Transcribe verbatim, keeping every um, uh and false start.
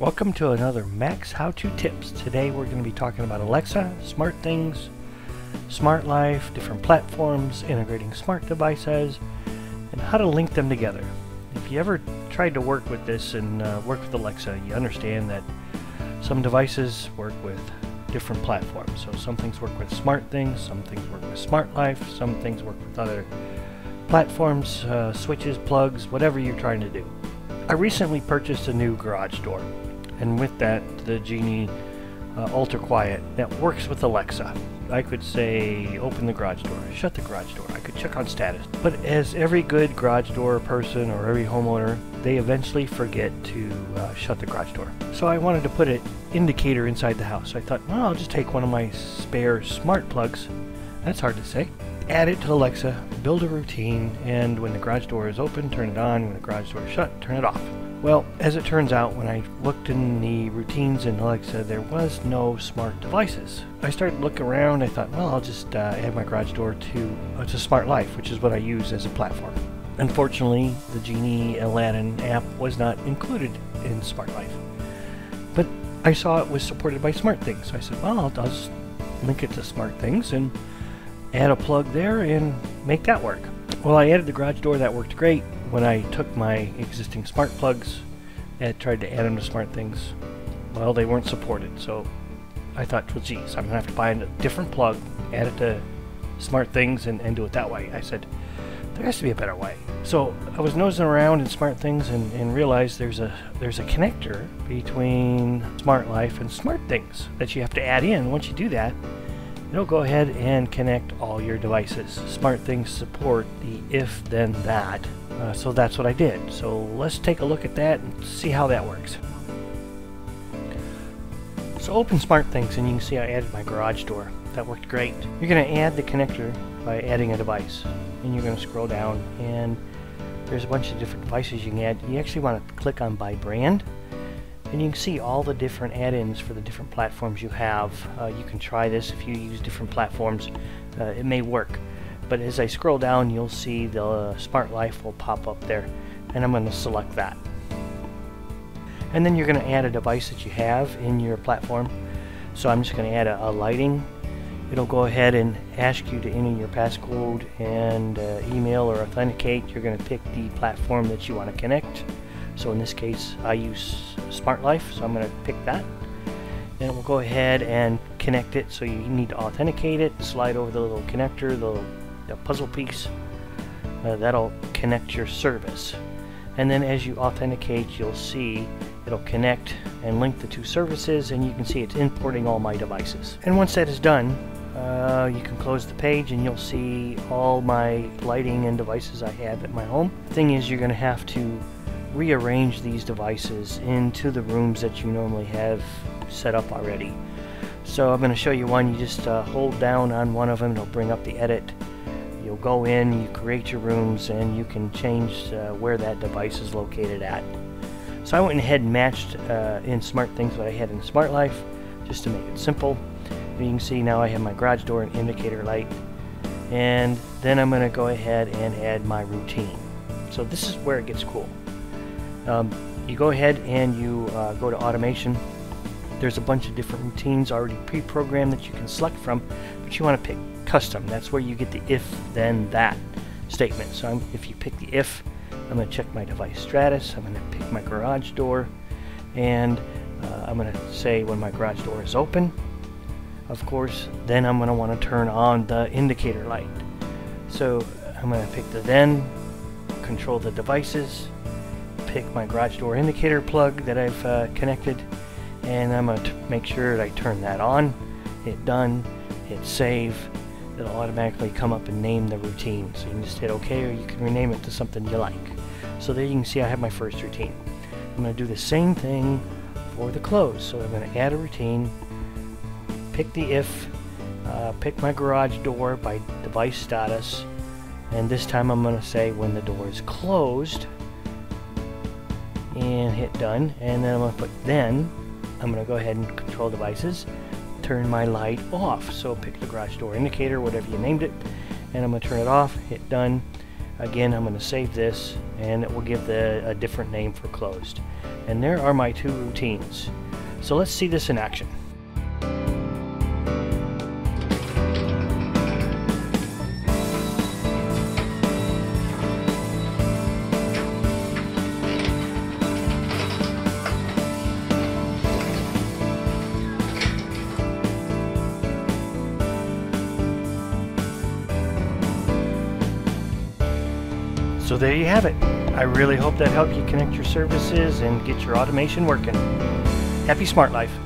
Welcome to another Mac's How-To Tips. Today we're going to be talking about Alexa, SmartThings, Smart Life, different platforms, integrating smart devices, and how to link them together. If you ever tried to work with this and uh, work with Alexa, you understand that some devices work with different platforms. So some things work with SmartThings, some things work with Smart Life, some things work with other platforms, uh, switches, plugs, whatever you're trying to do. I recently purchased a new garage door, and with that the Genie uh, Ultra Quiet that works with Alexa. I could say open the garage door, shut the garage door, I could check on status. But as every good garage door person or every homeowner, they eventually forget to uh, shut the garage door. So I wanted to put an indicator inside the house. I thought, well, I'll just take one of my spare smart plugs, that's hard to say, add it to Alexa, build a routine, and when the garage door is open, turn it on, when the garage door is shut, turn it off. Well, as it turns out, when I looked in the routines in Alexa, there was no smart devices. I started looking around. I thought, well, I'll just uh, add my garage door to, uh, to Smart Life, which is what I use as a platform. Unfortunately, the Genie Aladdin app was not included in Smart Life. But I saw it was supported by SmartThings, so I said, well, I'll just link it to SmartThings and add a plug there and make that work. Well, I added the garage door. That worked great. When I took my existing smart plugs and tried to add them to SmartThings, well, they weren't supported. So I thought, well, geez, I'm gonna have to buy a different plug, add it to SmartThings, and, and do it that way. I said, there has to be a better way. So I was nosing around in SmartThings and, and realized there's a there's a connector between Smart Life and SmartThings that you have to add in. Once you do that, it'll go ahead and connect all your devices. SmartThings support the if then that. Uh, so that's what I did. So let's take a look at that and see how that works. So open SmartThings and you can see I added my garage door. That worked great. You're going to add the connector by adding a device. And you're going to scroll down and there's a bunch of different devices you can add. You actually want to click on by brand. And you can see all the different add-ins for the different platforms you have. Uh, you can try this if you use different platforms. Uh, it may work. But as I scroll down, you'll see the uh, Smart Life will pop up there. And I'm going to select that. And then you're going to add a device that you have in your platform. So I'm just going to add a, a lighting. It'll go ahead and ask you to enter your passcode and uh, email or authenticate. You're going to pick the platform that you want to connect. So in this case, I use Smart Life, so I'm going to pick that. Then we'll go ahead and connect it. So you need to authenticate it, slide over the little connector, the, little, the puzzle piece. Uh, that'll connect your service. And then as you authenticate, you'll see it'll connect and link the two services, and you can see it's importing all my devices. And once that is done, Uh, you can close the page and you'll see all my lighting and devices I have at my home. The thing is, you're going to have to rearrange these devices into the rooms that you normally have set up already. So I'm going to show you one. You just uh, hold down on one of them, it'll bring up the edit. You'll go in, you create your rooms, and you can change uh, where that device is located at. So I went ahead and matched uh, in SmartThings what I had in Smart Life, just to make it simple. And you can see now I have my garage door and indicator light. And then I'm going to go ahead and add my routine. So this is where it gets cool. Um, you go ahead and you uh, go to automation. There's a bunch of different routines already pre-programmed that you can select from, but you want to pick custom. That's where you get the if then that statement. So I'm, if you pick the if, I'm going to check my device status, I'm going to pick my garage door, and uh, I'm going to say when my garage door is open, of course. Then I'm going to want to turn on the indicator light. So I'm going to pick the then, control the devices, pick my garage door indicator plug that I've uh, connected, and I'm going to make sure that I turn that on, hit done, hit save. It'll automatically come up and name the routine. So you can just hit OK, or you can rename it to something you like. So there you can see I have my first routine. I'm going to do the same thing for the close. So I'm going to add a routine, pick the if, uh, pick my garage door by device status, and this time I'm going to say when the door is closed, and hit done. And then I'm going to put then, I'm going to go ahead and control devices, turn my light off. So pick the garage door indicator, whatever you named it, and I'm going to turn it off, hit done. Again, I'm going to save this, and it will give the, a different name for closed. And there are my two routines. So let's see this in action. So there you have it. I really hope that helped you connect your services and get your automation working. Happy Smart Life.